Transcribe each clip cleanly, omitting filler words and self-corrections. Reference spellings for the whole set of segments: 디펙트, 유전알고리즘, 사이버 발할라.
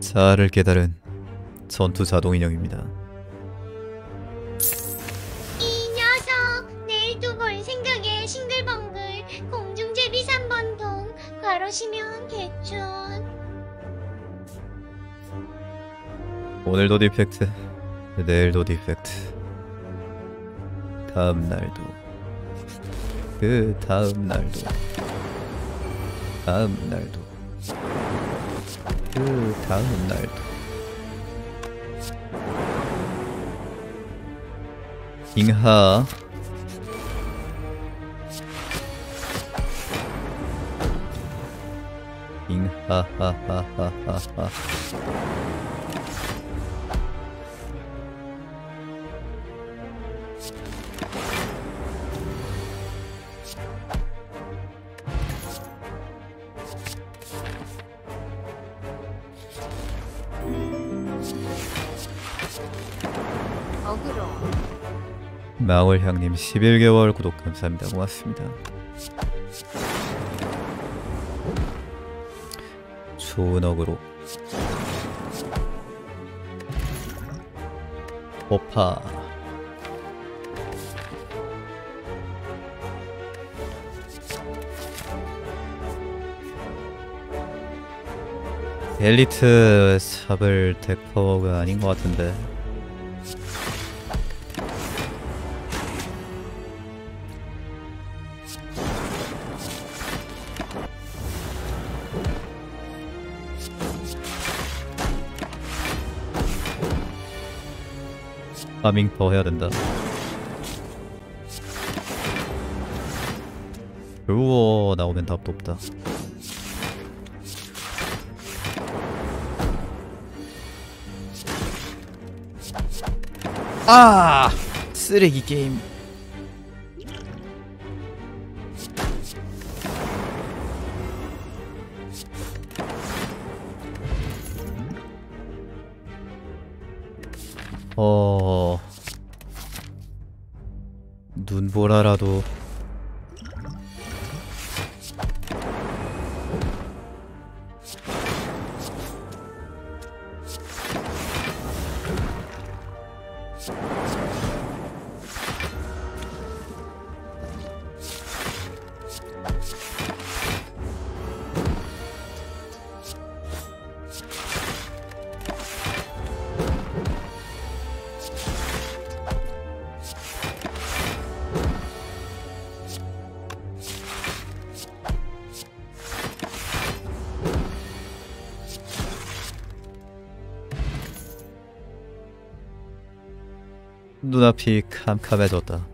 자아를 깨달은 전투 자동 인형입니다. 이 녀석 내일도 볼 생각에 싱글벙글 공중제비 3번동 괄호시면 개촌. 오늘도 디펙트, 내일도 디펙트, 다음날도, 그 다음날도, 다음날도, 그 다음날도. 잉하 잉하하하하하하. 마월향님 11개월 구독 감사합니다. 고맙습니다. 좋은 어그로 오파 엘리트 샵을 덱파워가 아닌 것 같은데 파밍 더 해야 된다. 우와 나오면 답도 없다. 아 쓰레기 게임. 눈보라라도 눈앞이 캄캄해졌다.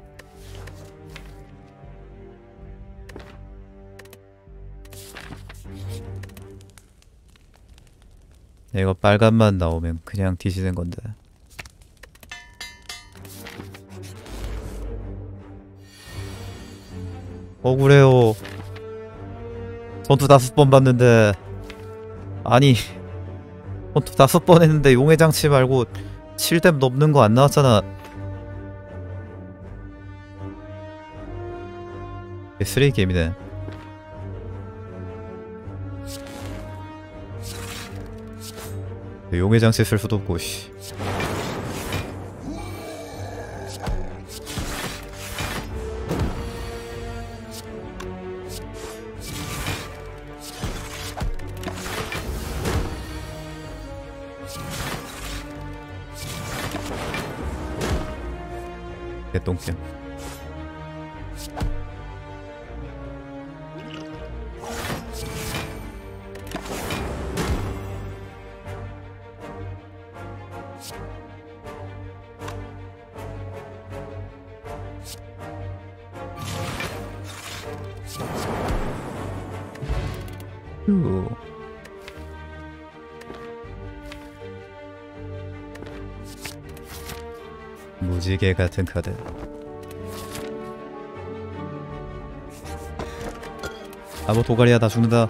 이거 빨간만 나오면 그냥 뒤지는 건데. 억울해요. 전투 5번 봤는데 아니 전투 5번 했는데 용의 장치 말고 7뎀 넘는 거 안 나왔잖아. 쓰레기 게임이네. 용의 장치 쓸 수도 없고 씨. 개똥겜. 무지개 같은 카드. 아무 도가리야 다 죽는다.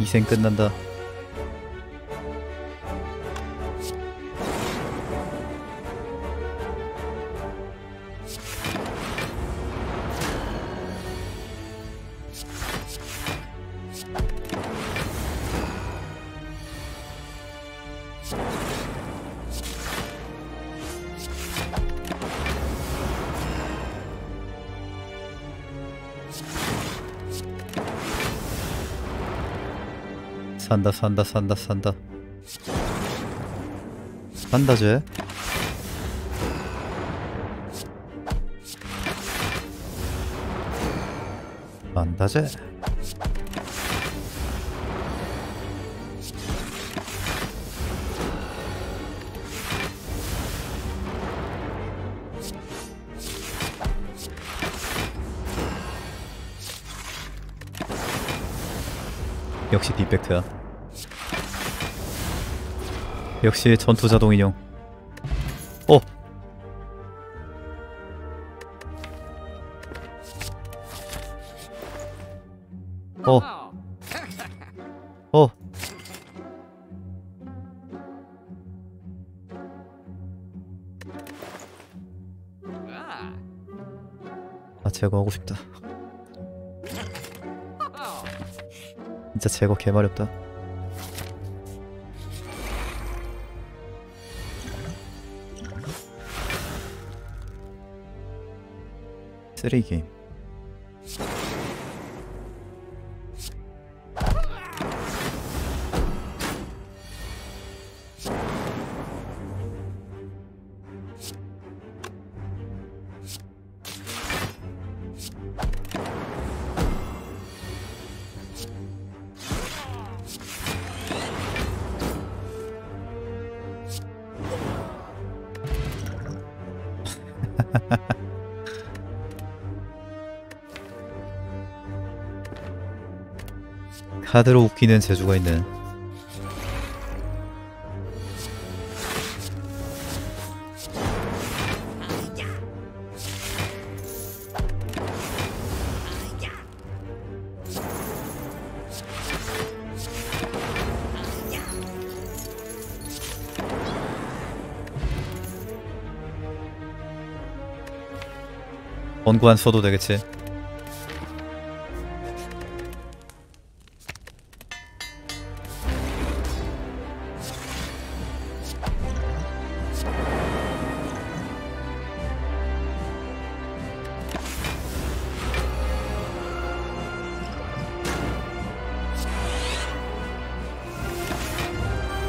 이생 끝난다. 산다 산다 산다 산다 산다 쟤 산다 쟤 역시 디펙트야. 역시 전투 자동 인형. 어! 어! 어! 아, 제거하고 싶다. 진짜 제거 개마렵다. 쓰레기. 카드로 웃기는 재주가 있네. 원고 안 써도 되겠지.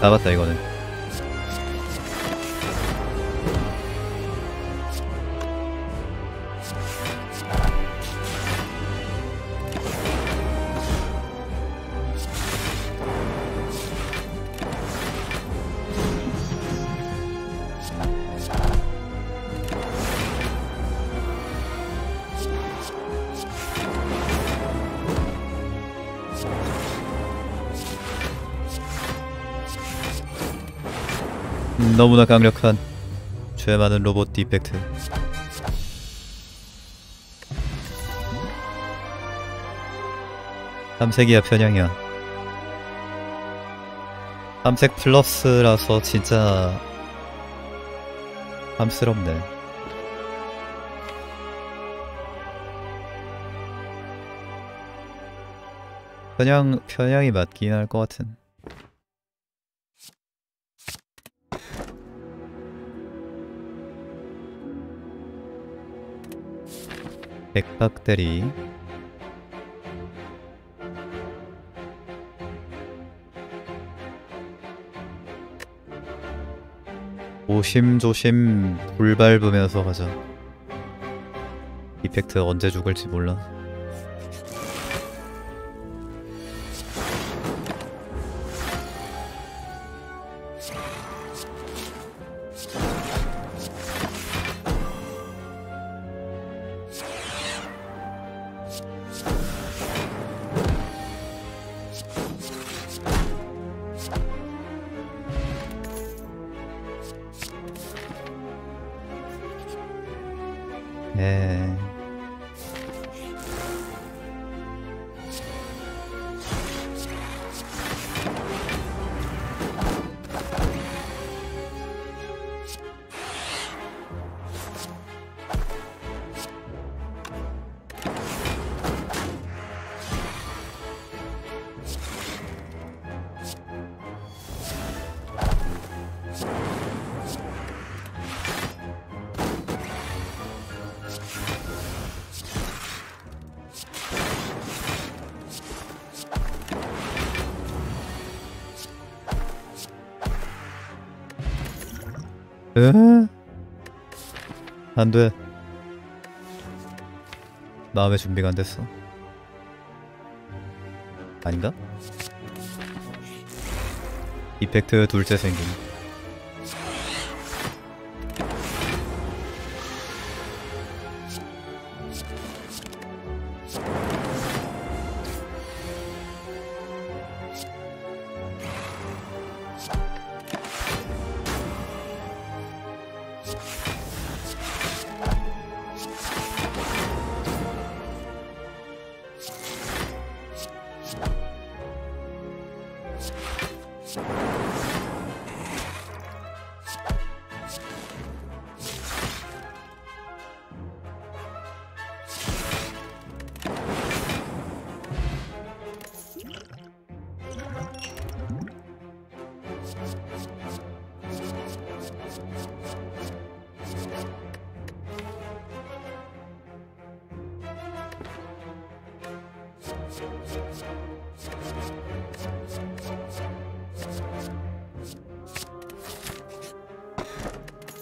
나갔다 이거는. 너무나 강력한 죄 많은 로봇 디펙트. 삼색이야 편향이야. 삼색 플러스라서 진짜 함스럽네. 편향이 맞긴 할 것 같은. 백박대리 조심조심 불 밟으면서 가자. 디펙트 언제 죽을지 몰라. 응? 안 돼. 마음의 준비가 안 됐어. 아닌가? 디펙트 둘째 생김.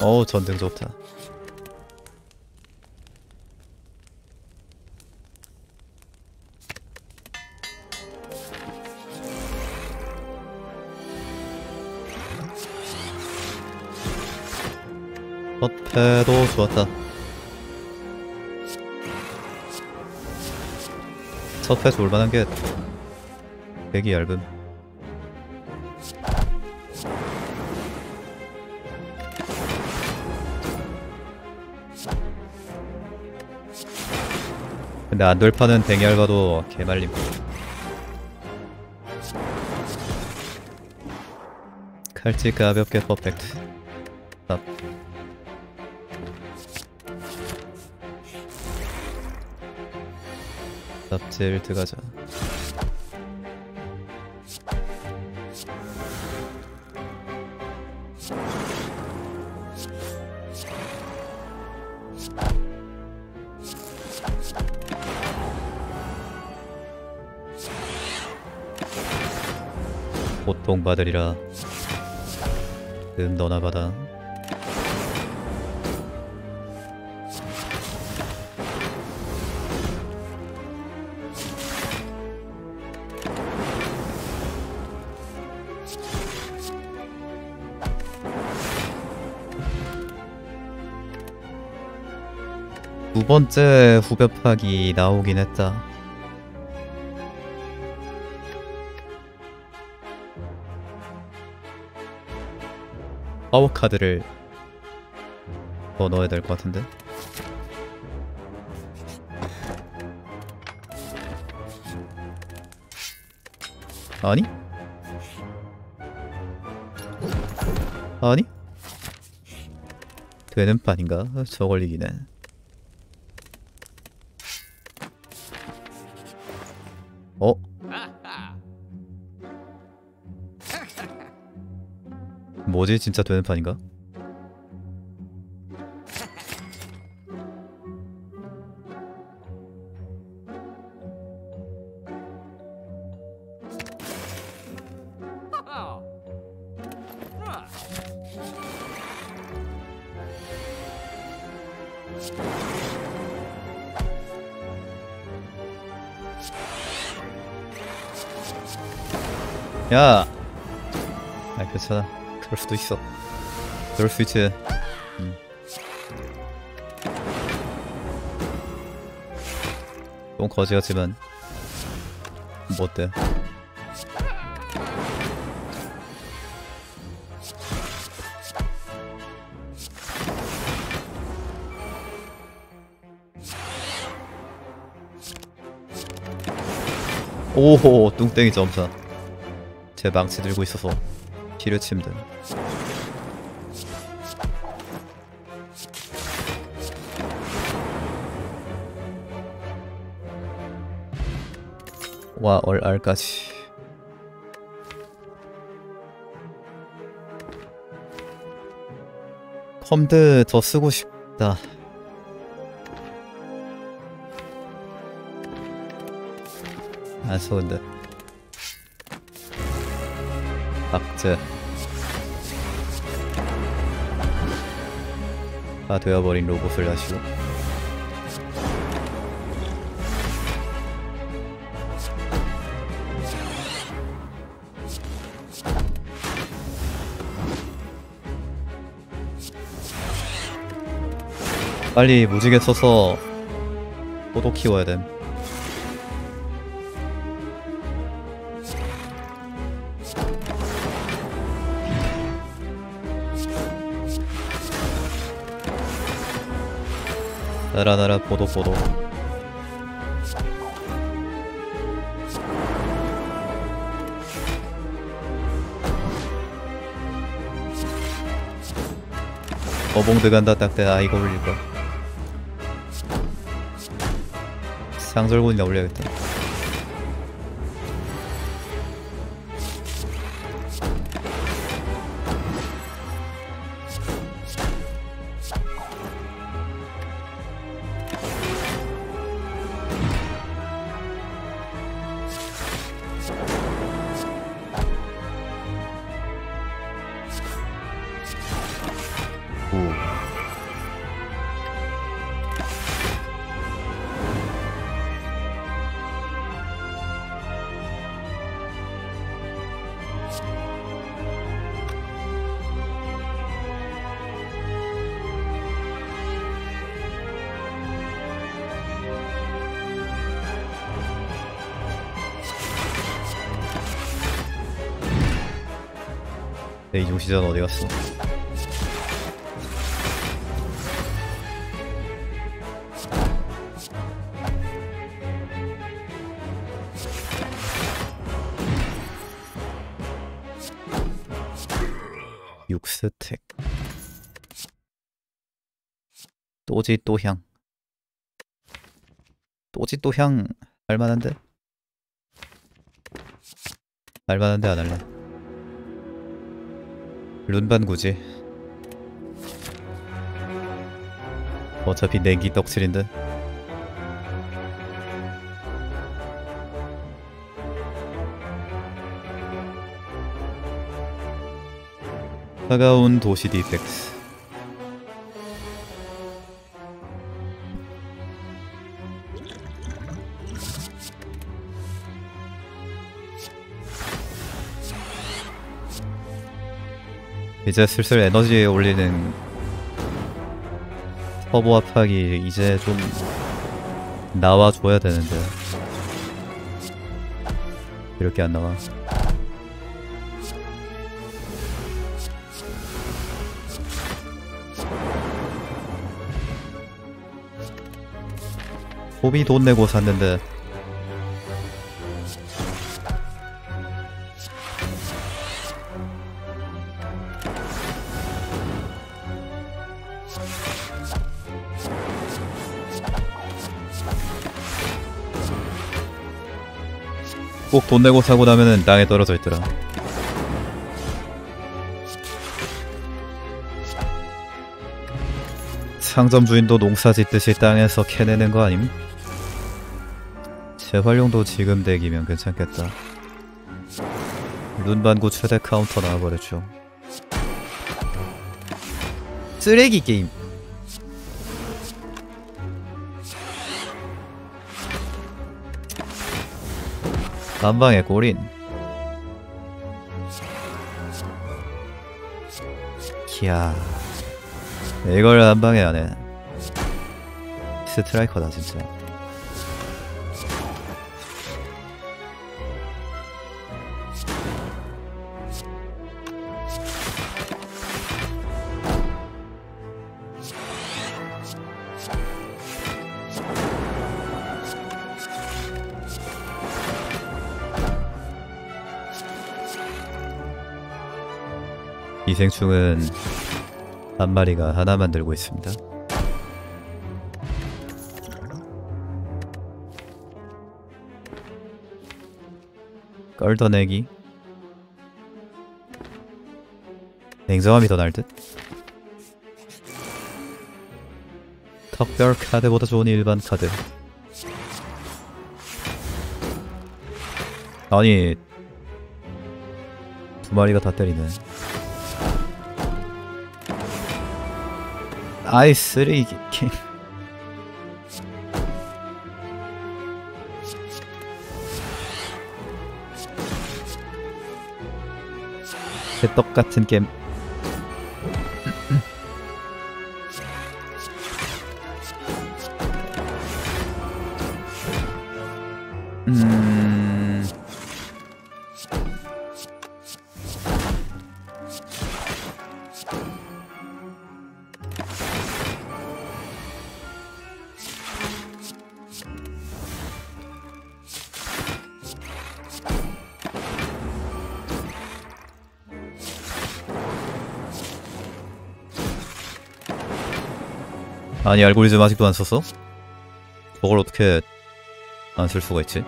어우, 전등 좋다. 겉패도 좋았다. 첫 패 좋을만한 게 되게 얇음. 근데 안돌파는 뱅열가도 개말림. 칼찌 가볍게 퍼펙트. 아. 납질 들어가자. 고통받으리라. 너나 받아. 두 번째 후벼파기 나오긴 했다. 파워 카드를 더 넣어야 될 것 같은데. 아니? 아니? 되는 판인가? 저걸 이기네. 어? 뭐지? 진짜 되는 판인가? 야! 아, 괜찮아. 그럴 수도 있어. 그럴 수 있지. 좀 거지 같지만 뭐 어때? 오호, 뚱땡이 점사. 제 망치 들고 있어서 피를 침대. 와, 얼알까지. 컴드 더 쓰고 싶다. 안 써 근데. 박제. 다 되어버린 로봇을 다시고 빨리 무지개 써서 포도 키워야 됨. 나라나라 포도 어봉 들어간다 딱대. 아 이거 올릴거야. 상설군이나 올려야겠다. 내 요시전 어디갔어? 육스택 또지 또향 또지 또향 알만한데? 알만한데 안할래. 룬반 굳이 어차피 내기 떡칠인데 차가운 도시 디펙트 이제 슬슬 에너지 올리는 터보 압박이 이제 좀 나와줘야 되는데 이렇게 안 나와. 소비 돈 내고 샀는데 꼭 돈 내고 사고 나면은 땅에 떨어져 있더라. 상점 주인도 농사 짓듯이 땅에서 캐내는 거 아님? 재활용도 지금 덱이면 괜찮겠다. 룬반구 최대 카운터 나와버렸죠. 쓰레기 게임. 단방에 골인. 이야 이걸 단방에 안해. 스트라이커다 진짜. 기생충은 한 마리가 하나 만들고 있습니다. 껄더내기 냉정함이 더 날듯? 특별 카드보다 좋은 일반 카드. 아니 두 마리가 다 때리네. 아이 쓰레기 게임. 개떡같은 게임. 아니 알고리즘 아직도 안 썼어? 저걸 어떻게 안 쓸 수가 있지?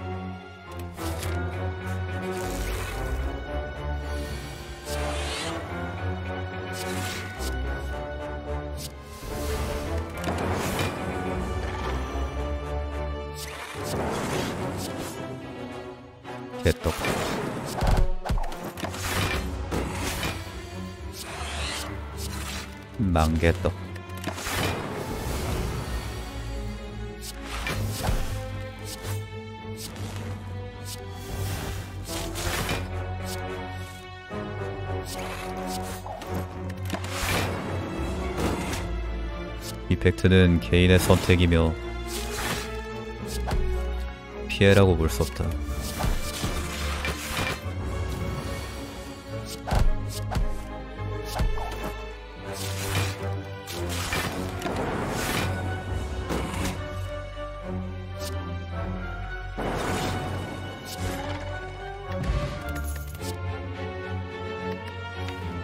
됐다. 망겠다. 디펙트는 개인의 선택이며 피해라고 볼 수 없다.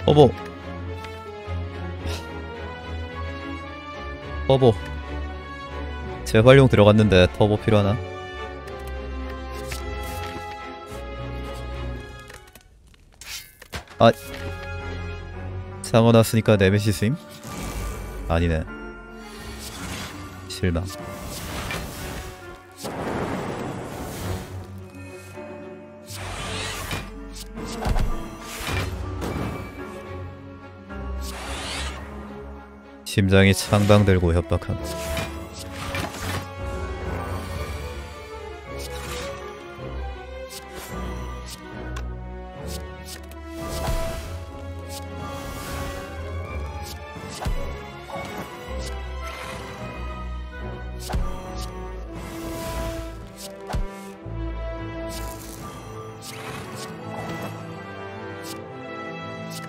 어머 터보 재활용 들어갔는데 터보 필요하나? 아 상어 났으니까 네메시스임? 아니네 실망. 심장이 창방들고 협박함.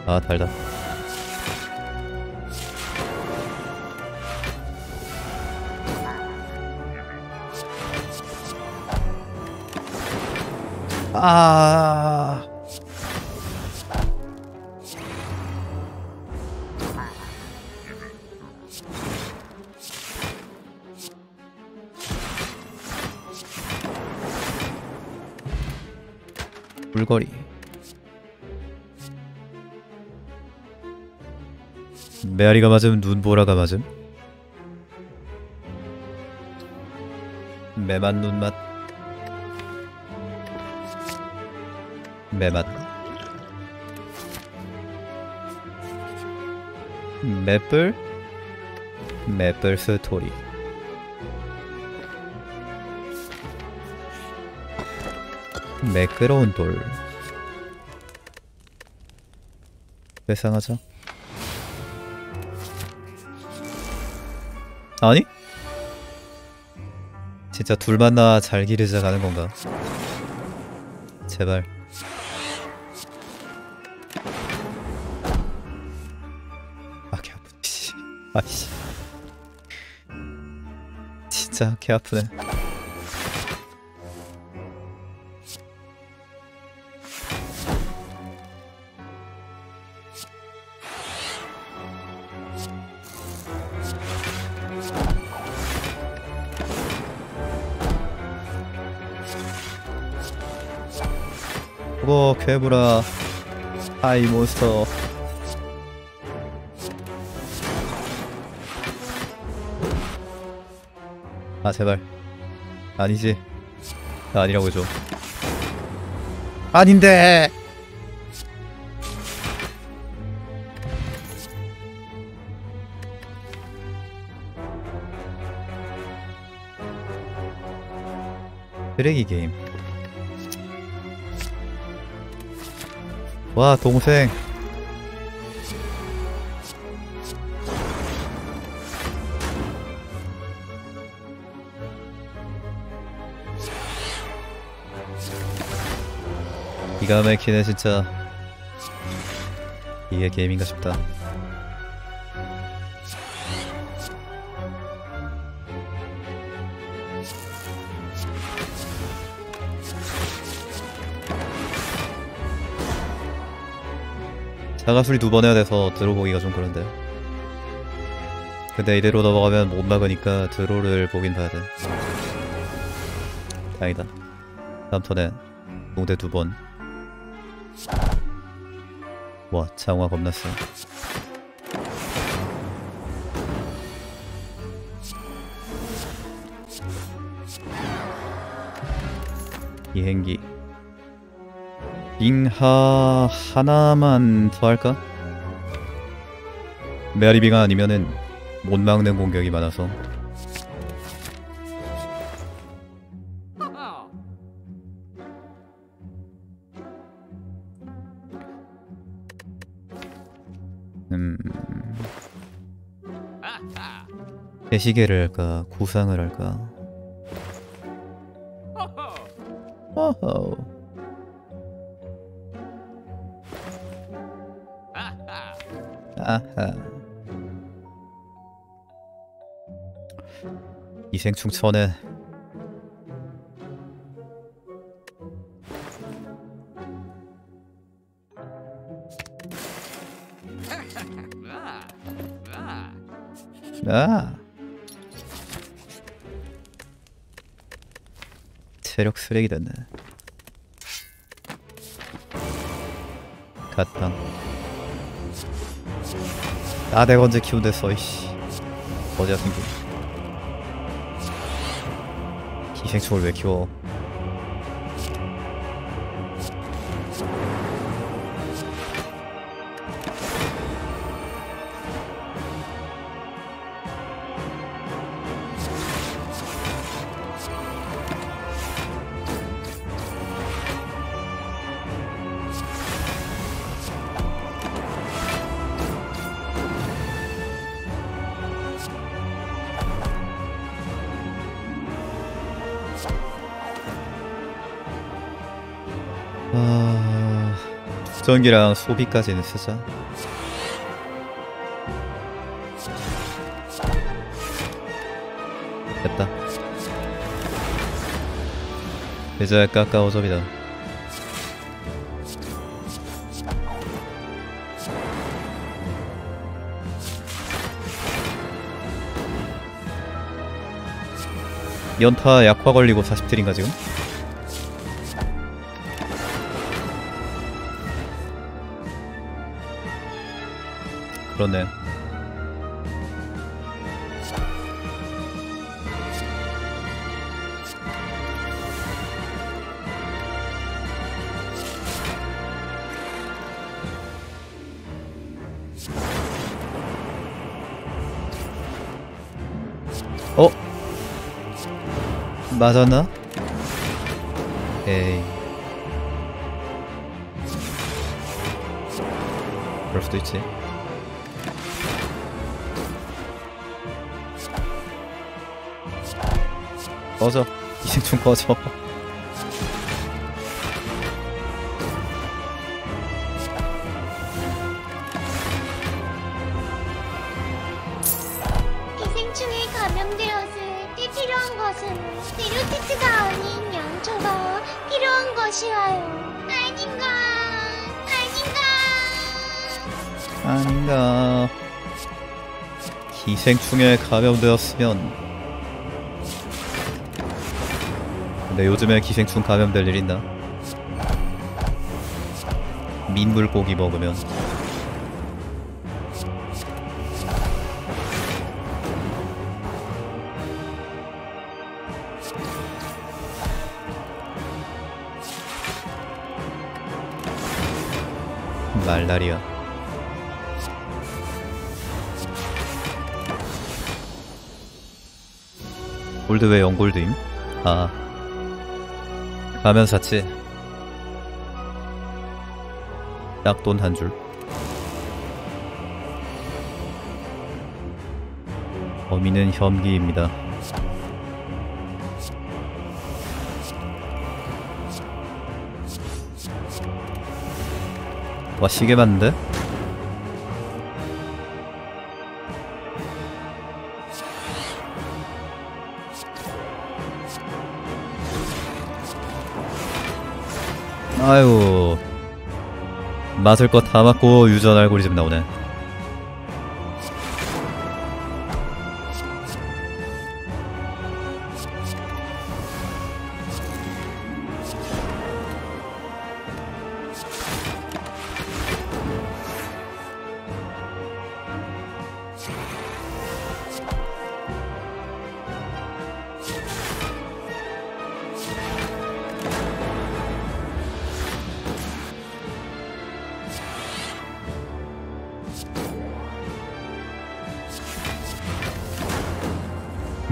아 달다. 아, 물거리. 메아리가 맞음, 눈보라가 맞음. 매만 눈맛. 매맛 맵을 맵을 스토리. 매끄러운 돌 회상하자. 아니? 진짜 둘 만나 잘 기르자 가는 건가? 제발 아이씨 진짜 개 아프네. 뭐 괴물아 하이 몬스터. 아 제발 아니지. 나 아니라고 해줘. 아닌데 쓰레기 게임. 와, 동생. 기가 막히네, 진짜. 이게 게임인가 싶다. 자가 수리 2번 해야 돼서 드로우 보기가 좀 그런데, 근데 이대로 넘어가면 못 막으니까 드로우를 보긴 봐야 돼. 다행이다. 다음 턴에 농대 2번. 와, 장화 겁났어. 비행기 빙하 하나만 더 할까? 메아리비가 아니면은 못 막는 공격이 많아서. 대시계를 할까? 구상을 할까? 어허. 아하. 이생충 쳐내. 아. 체력 쓰레기 됐네. 갓당. 아, 내가 언제 키운댔어, 이씨. 어디야, 생긴. 기생충을 왜 키워. 전기랑 소비까지는 쓰자. 됐다. 이제 까까오접이다. 연타 약화 걸리고 40딜인가 지금? 그러네. 어? 맞았나? 에이, 그럴 수도 있지. 꺼져. 이생충 꺼져. 기생충에 감염되었을 때 필요한 것은 베로티트가 아닌 연초가 필요한 것이와요. 아닌가? 아닌가? 아닌가? 기생충에 감염되었으면. 근데 요즘에 기생충 감염될 일 있나? 민물고기 먹으면. 말라리아. 골드 왜 0골드임? 아. 라면 샀지. 약돈 한 줄. 범인은 혐기입니다. 와, 시계 맞는데? 아유, 맞을 거 다 맞고 유전 알고리즘 나오네.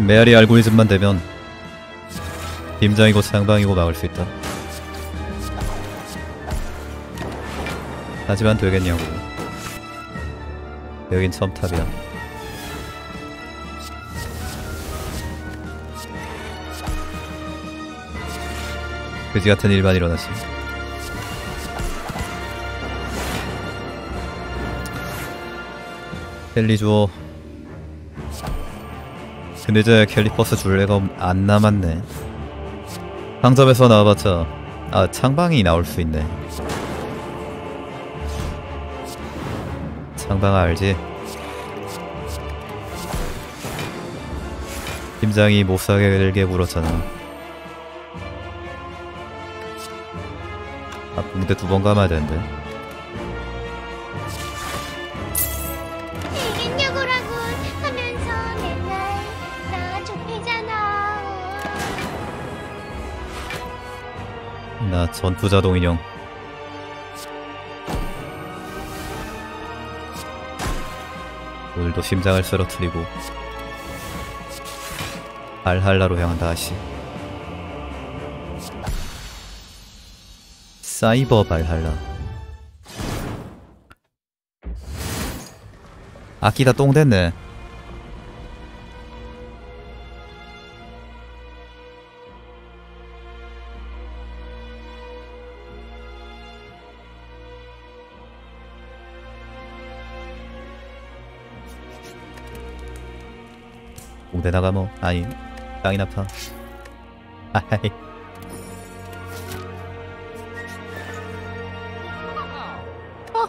메아리 알고리즘만 되면 빔장이고 상방이고 막을 수 있다. 하지만 되겠냐고. 여긴 첨탑이야. 그지같은 일만 일어나지. 헬리주어 근데 이제 캘리퍼스 줄레가 안 남았네. 상점에서 나와봤자 아 창방이 나올 수 있네. 창방아 알지? 팀장이 못사게 들게 물었잖아. 아 근데 두 번 감아야 되는데. 나 전투자동 인형. 오늘도 심장을 쓰러뜨리고 알할라로 향한다. 아시 사이버 발할라. 아끼다 똥 됐네. 내다가 뭐 아니 땅이나 파. 아하이.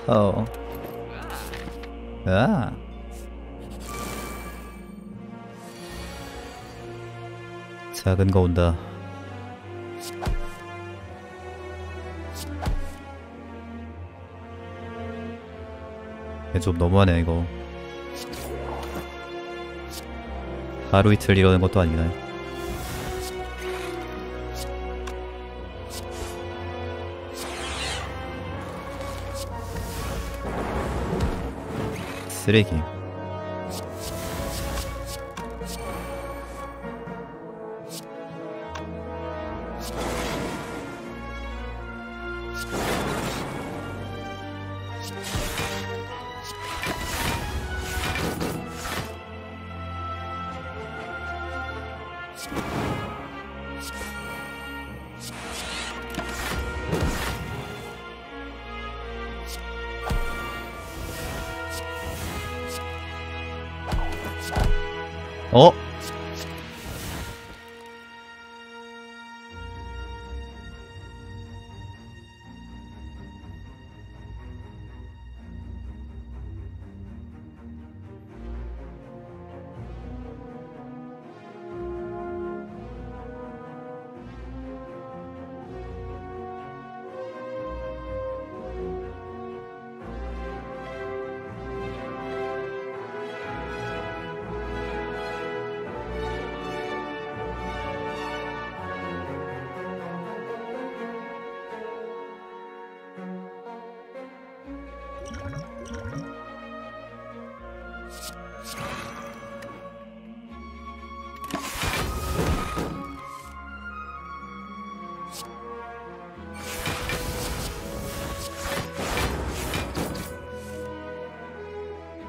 어허. 아. 작은 거 온다. 얘 좀 너무하네 이거. 하루 이틀 이러는 것도 아니네. 쓰레기. 어?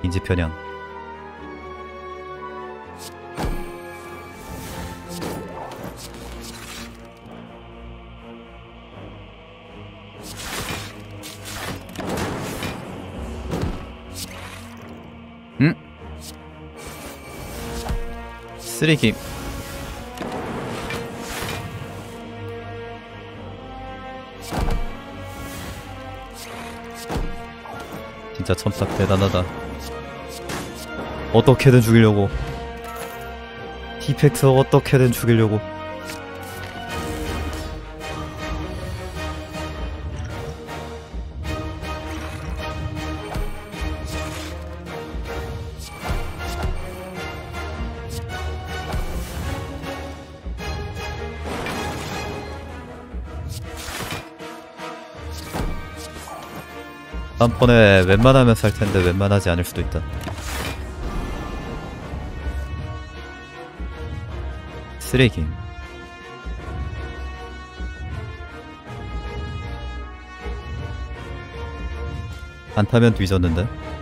인지표현. 쓰레기. 진짜 첨삭 대단하다. 어떻게든 죽이려고. 디펙트 어떻게든 죽이려고. 다음번에 웬만하면 살텐데 웬만하지 않을 수도 있다. 쓰레기. 안 타면 뒤졌는데?